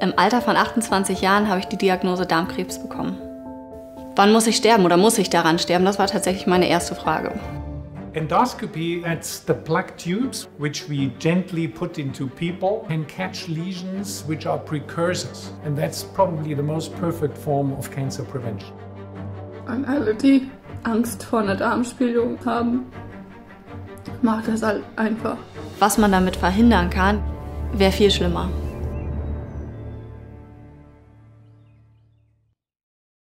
Im Alter von 28 Jahren habe ich die Diagnose Darmkrebs bekommen. Wann muss ich sterben oder muss ich daran sterben? Das war tatsächlich meine erste Frage. Endoscopy, that's the plaque tubes which we gently put into people, can catch lesions which are precursors. And that's probably the most perfect form of cancer prevention. An alle, die Angst vor einer Darmspiegelung haben, macht das halt einfach. Was man damit verhindern kann, wäre viel schlimmer.